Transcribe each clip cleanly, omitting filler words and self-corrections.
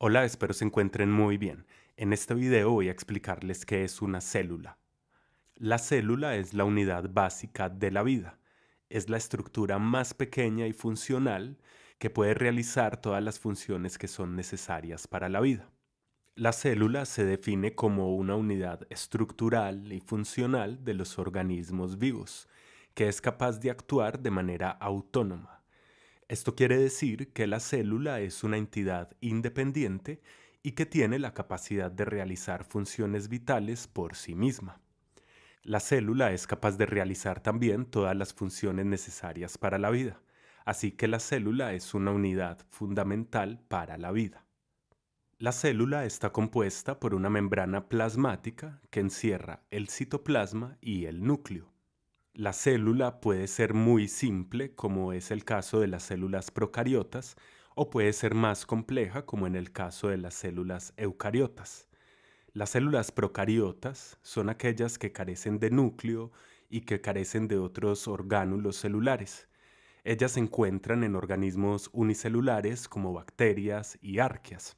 Hola, espero se encuentren muy bien. En este video voy a explicarles qué es una célula. La célula es la unidad básica de la vida. Es la estructura más pequeña y funcional que puede realizar todas las funciones que son necesarias para la vida. La célula se define como una unidad estructural y funcional de los organismos vivos, que es capaz de actuar de manera autónoma. Esto quiere decir que la célula es una entidad independiente y que tiene la capacidad de realizar funciones vitales por sí misma. La célula es capaz de realizar también todas las funciones necesarias para la vida, así que la célula es una unidad fundamental para la vida. La célula está compuesta por una membrana plasmática que encierra el citoplasma y el núcleo. La célula puede ser muy simple, como es el caso de las células procariotas, o puede ser más compleja, como en el caso de las células eucariotas. Las células procariotas son aquellas que carecen de núcleo y que carecen de otros orgánulos celulares. Ellas se encuentran en organismos unicelulares como bacterias y arqueas.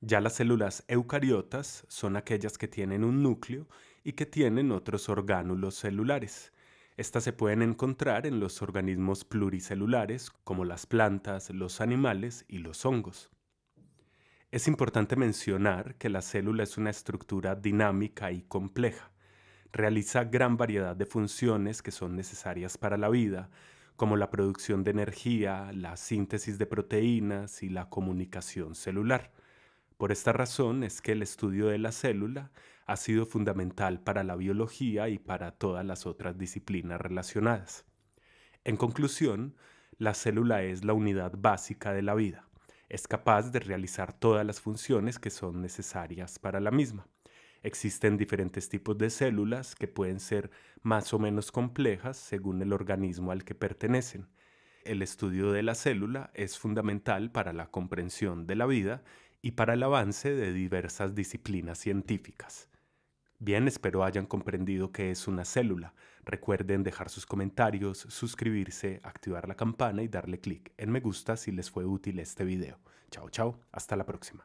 Ya las células eucariotas son aquellas que tienen un núcleo y que tienen otros orgánulos celulares. Estas se pueden encontrar en los organismos pluricelulares, como las plantas, los animales y los hongos. Es importante mencionar que la célula es una estructura dinámica y compleja. Realiza gran variedad de funciones que son necesarias para la vida, como la producción de energía, la síntesis de proteínas y la comunicación celular. Por esta razón es que el estudio de la célula ha sido fundamental para la biología y para todas las otras disciplinas relacionadas. En conclusión, la célula es la unidad básica de la vida. Es capaz de realizar todas las funciones que son necesarias para la misma. Existen diferentes tipos de células que pueden ser más o menos complejas según el organismo al que pertenecen. El estudio de la célula es fundamental para la comprensión de la vida y para el avance de diversas disciplinas científicas. Bien, espero hayan comprendido qué es una célula. Recuerden dejar sus comentarios, suscribirse, activar la campana y darle clic en me gusta si les fue útil este video. Chao, chao, hasta la próxima.